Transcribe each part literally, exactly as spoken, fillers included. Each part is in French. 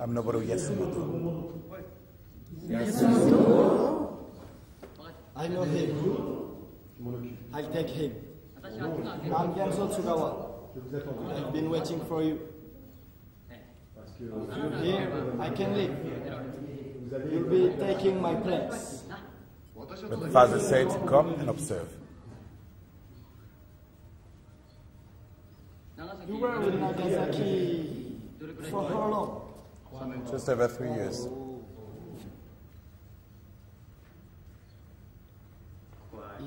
Aminoboru Yasumoto. Yasumoto? I know him. I'll take him. I'm Genzo Sugawa. I've been waiting for you. If you're here, I can leave. You'll be taking my place. The father said, come and observe. You were with Nagasaki for how long? Just over three years.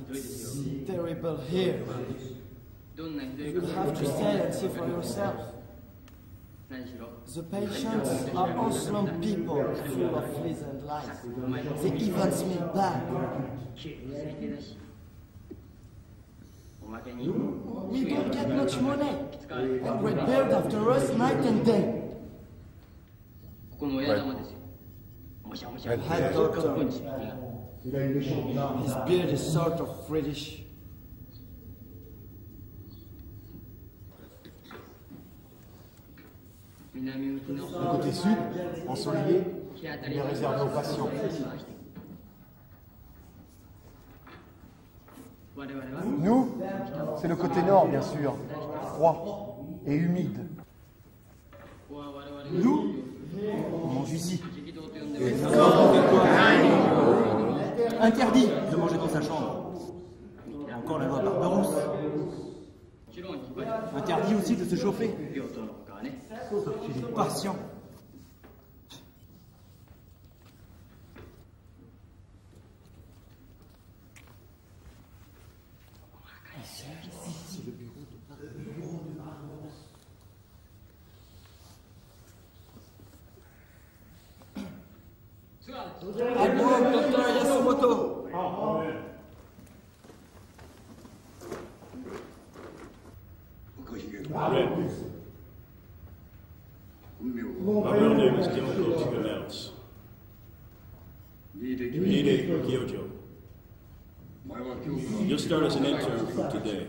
It's terrible here. You have to stay and see for yourself. The patients are also people full of pleasant lies. They even smell bad. We don't get much money, and we're prepared after us night and day. Right. Head doctor. His beard is sort of reddish. Le côté sud, ensoleillé, il est réservé aux patients. Nous, c'est le côté nord, bien sûr, froid et humide. Nous, on mange ici. Interdit de manger dans sa chambre. Il y a encore la loi Barbarousse. Interdit aussi de se chauffer. Sauf qu'il est patient. C'est le bureau de Barbarousse. Allô, docteur Yasumoto. Mon père name is difficult to pronounce. Nide Kyojo. You'll start as an intern from today.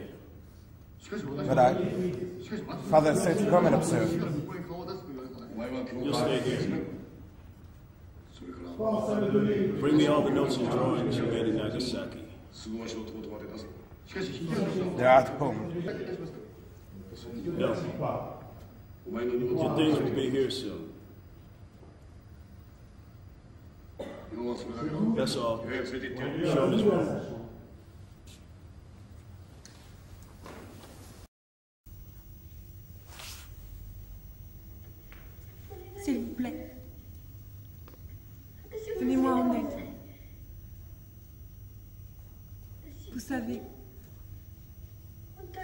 But I, father said to come and observe. You'll stay here. Bring me all the notes and drawings you made in Nagasaki. They're at home. No. Your things will be here soon. That's all. Show this one. S'il vous plaît. Tenez-moi en aide. Vous savez,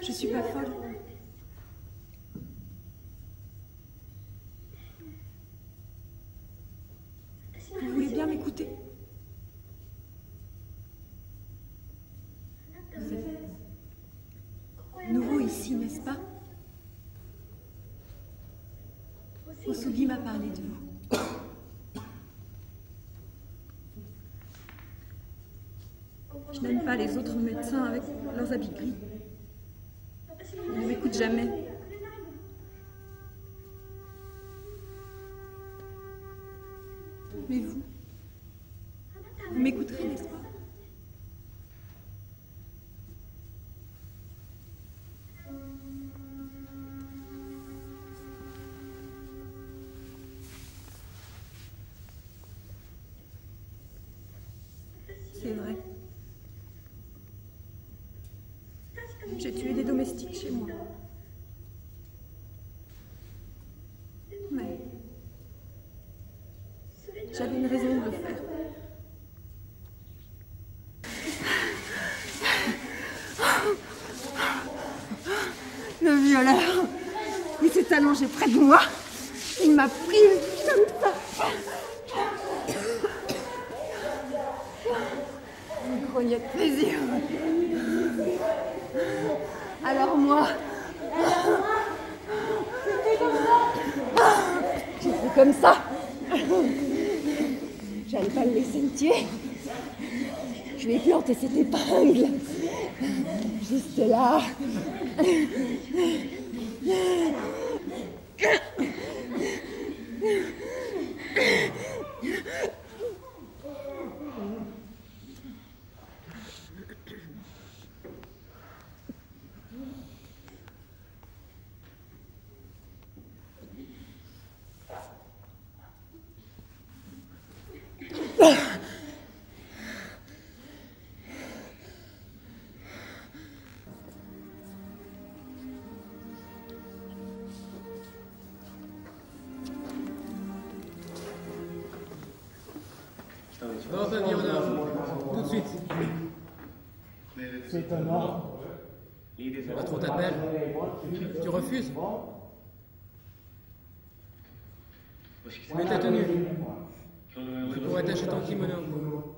je suis pas folle. Vous voulez bien m'écouter? Vous êtes nouveau ici, n'est-ce pas? Osugi m'a parlé de vous. Je n'aime pas les autres médecins avec leurs habits gris. Ils ne m'écoutent jamais. Mais vous, vous m'écouterez, n'est-ce pas? C'est vrai. J'ai tué des domestiques chez moi. J'avais une raison de le faire. Le violeur, il s'est allongé près de moi. Il m'a pris comme ça. Il grognait de plaisir. Alors moi, c'était comme ça. J'ai fait comme ça. J'allais pas le laisser me tuer. Je lui ai planté cette épingle. Juste là. Le patron t'appelle. Tu refuses? Mets ta tenue. Tu pourrais attacher ton kimono.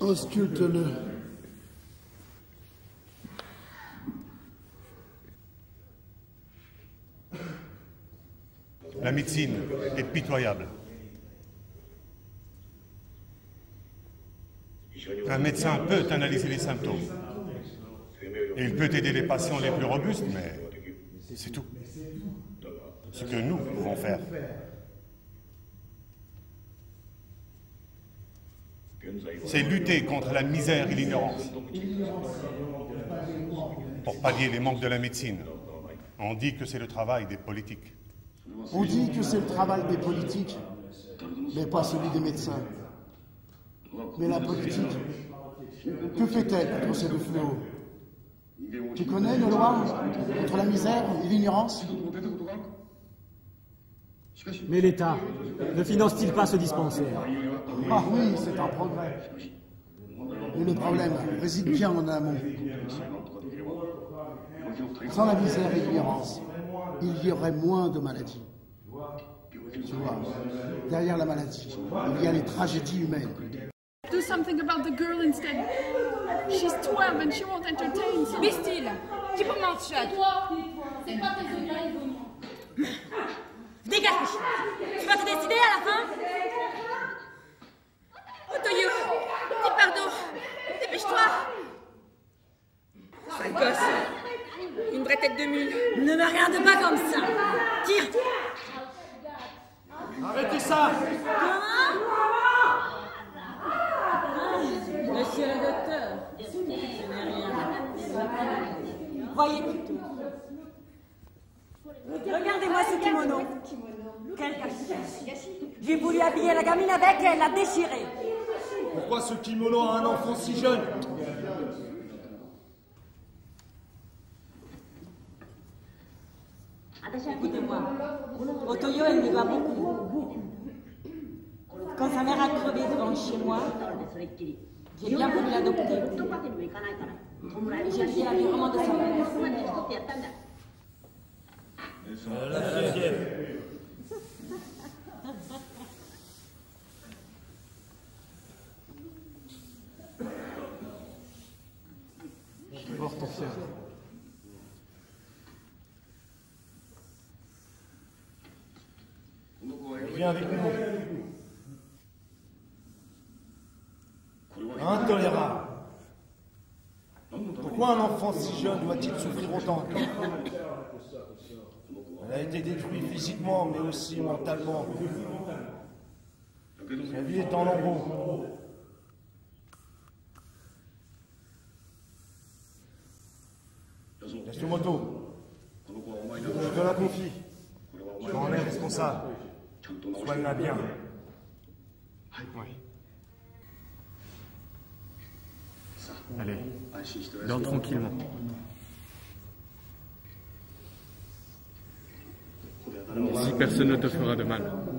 Ausculte-le. La médecine est pitoyable. Un médecin peut analyser les symptômes. Et il peut aider les patients les plus robustes, mais c'est tout. Ce que nous pouvons faire. C'est lutter contre la misère et l'ignorance. Pour pallier les manques de la médecine, on dit que c'est le travail des politiques. On dit que c'est le travail des politiques, mais pas celui des médecins. Mais la politique, que fait-elle contre ces deux fléaux? Tu connais nos lois contre la misère et l'ignorance? Mais l'État ne finance-t-il pas ce dispensaire? Ah oui, c'est un progrès. Mais le problème réside bien en amont. Sans la misère et l'ignorance, il y aurait moins de maladies. Tu vois, derrière la maladie, il y a les tragédies humaines. Do something about the girl instead. She's twelve and she won't entertain. Be still. Keep your mouth shut. Toi, c'est pas tes oreilles. Dégage. Tu vas te décider à la fin. Otoyo, dis pardon. Dépêche-toi. Sale gosse. Une vraie tête de mule. Ne me regarde pas comme ça. Tire. Arrêtez ça. Comment? Monsieur le docteur, ce n'est rien. Voyez plutôt. Regardez-moi ce kimono. Quel gâchis. J'ai voulu habiller la gamine avec et elle l'a déchiré. Pourquoi ce kimono à un enfant si jeune? Écoutez-moi, Otoyo, elle me doit beaucoup. Quand sa mère a crevé devant chez moi, j'ai bien voulu l'adopter. J'ai dit la vraiment de son mère. La deuxième. Je vais voir ton frère. Viens avec nous. Intolérable. Pourquoi un enfant si jeune doit-il souffrir autant? Elle a été détruite physiquement, mais aussi mentalement. Sa vie est en lambeaux. Monsieur Moto, je te la confie. Tu en es responsable. Soigne-la bien. Oui. Allez, dors tranquillement. Si personne ne te fera de mal.